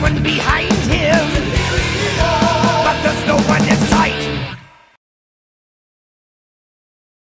someone behind